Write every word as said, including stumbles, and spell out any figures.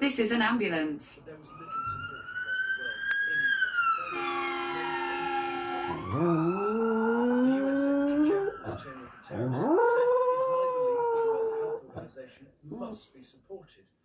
This is an ambulance. Must be supported.